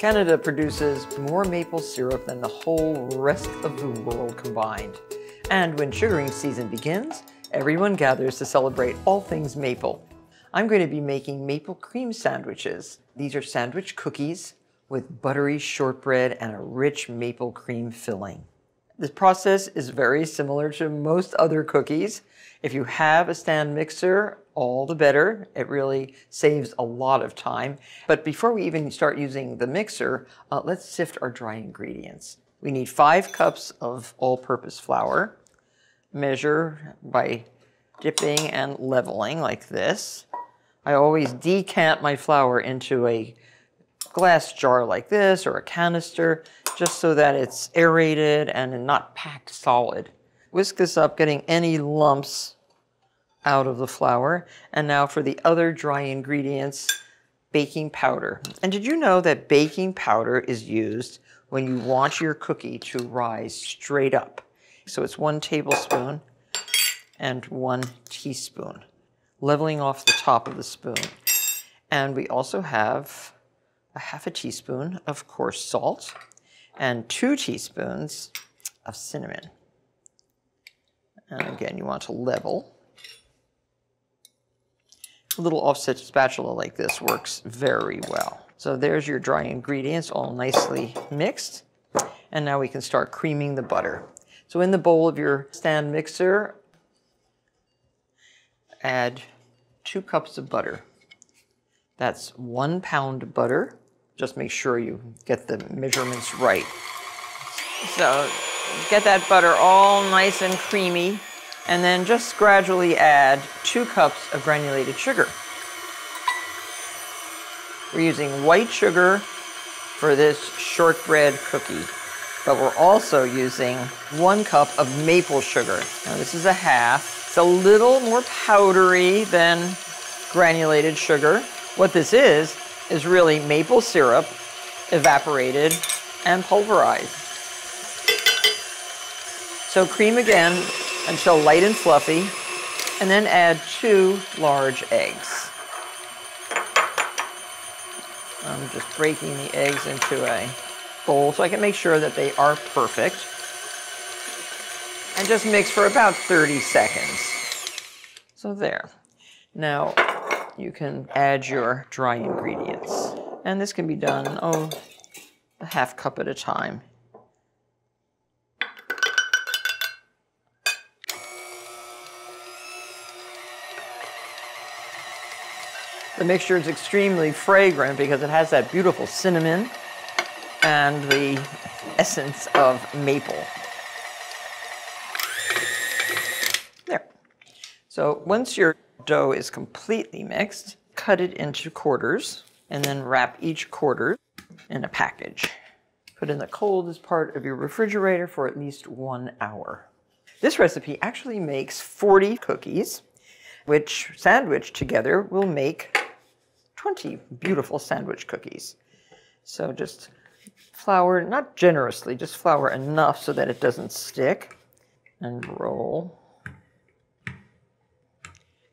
Canada produces more maple syrup than the whole rest of the world combined. And when sugaring season begins, everyone gathers to celebrate all things maple. I'm going to be making maple cream sandwiches. These are sandwich cookies with buttery shortbread and a rich maple cream filling. This process is very similar to most other cookies. If you have a stand mixer, all the better. It really saves a lot of time. But before we even start using the mixer, let's sift our dry ingredients. We need 5 cups of all-purpose flour. Measure by dipping and leveling like this. I always decant my flour into a glass jar like this or a canister, just so that it's aerated and not packed solid. Whisk this up, getting any lumps out of the flour. And now for the other dry ingredients, baking powder. And did you know that baking powder is used when you want your cookie to rise straight up? So it's 1 tablespoon and 1 teaspoon, leveling off the top of the spoon. And we also have a 1/2 teaspoon of coarse salt and 2 teaspoons of cinnamon. And again, you want to level. A little offset spatula like this works very well. So there's your dry ingredients all nicely mixed. And now we can start creaming the butter. So in the bowl of your stand mixer, add 2 cups of butter. That's 1 pound of butter. Just make sure you get the measurements right. So get that butter all nice and creamy, and then just gradually add 2 cups of granulated sugar. We're using white sugar for this shortbread cookie, but we're also using 1 cup of maple sugar. Now this is 1/2. It's a little more powdery than granulated sugar. What this is really maple syrup evaporated and pulverized. So cream again until light and fluffy, and then add 2 large eggs. I'm just breaking the eggs into a bowl so I can make sure that they are perfect. And just mix for about 30 seconds. So there. Now you can add your dry ingredients. And this can be done, a 1/2 cup at a time. The mixture is extremely fragrant because it has that beautiful cinnamon and the essence of maple. There. So once your dough is completely mixed, cut it into quarters and then wrap each quarter in a package. Put in the coldest part of your refrigerator for at least 1 hour. This recipe actually makes 40 cookies, which sandwiched together will make 20 beautiful sandwich cookies. So just flour, not generously, just flour enough so that it doesn't stick, and roll.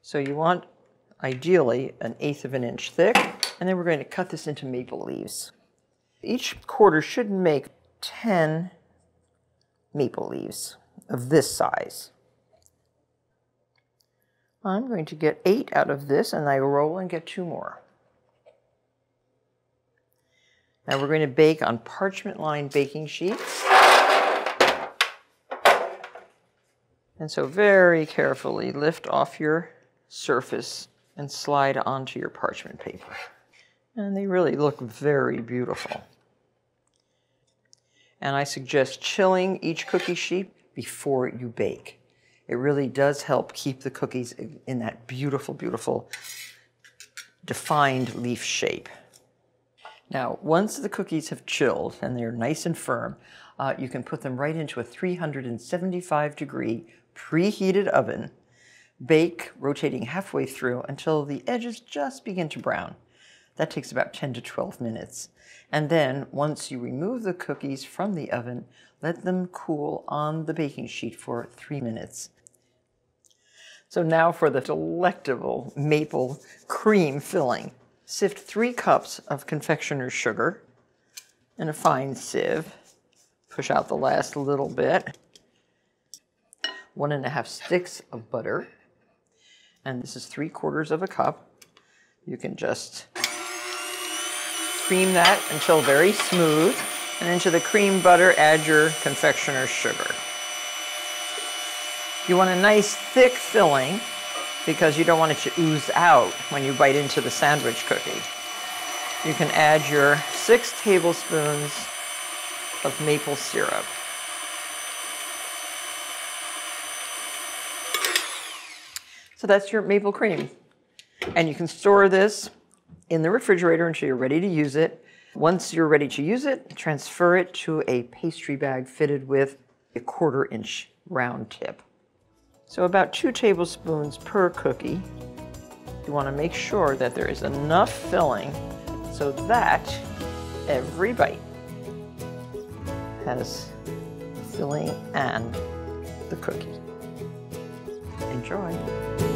So you want, ideally, 1/8 inch thick, and then we're going to cut this into maple leaves. Each quarter should make 10 maple leaves of this size. I'm going to get 8 out of this, and I roll and get 2 more. Now we're going to bake on parchment-lined baking sheets. And so very carefully lift off your surface and slide onto your parchment paper. And they really look very beautiful. And I suggest chilling each cookie sheet before you bake. It really does help keep the cookies in that beautiful, beautiful defined leaf shape. Now, once the cookies have chilled and they're nice and firm, you can put them right into a 375-degree preheated oven. Bake, rotating halfway through until the edges just begin to brown. That takes about 10 to 12 minutes. And then, once you remove the cookies from the oven, let them cool on the baking sheet for 3 minutes. So now for the delectable maple cream filling. Sift 3 cups of confectioner's sugar, and a fine sieve. Push out the last little bit. 1.5 sticks of butter. And this is 3/4 of a cup. You can just cream that until very smooth. And into the cream butter, add your confectioner's sugar. You want a nice thick filling because you don't want it to ooze out when you bite into the sandwich cookie. You can add your 6 tablespoons of maple syrup. So that's your maple cream. And you can store this in the refrigerator until you're ready to use it. Once you're ready to use it, transfer it to a pastry bag fitted with a 1/4-inch round tip. So about 2 tablespoons per cookie. You want to make sure that there is enough filling so that every bite has filling and the cookie. Enjoy.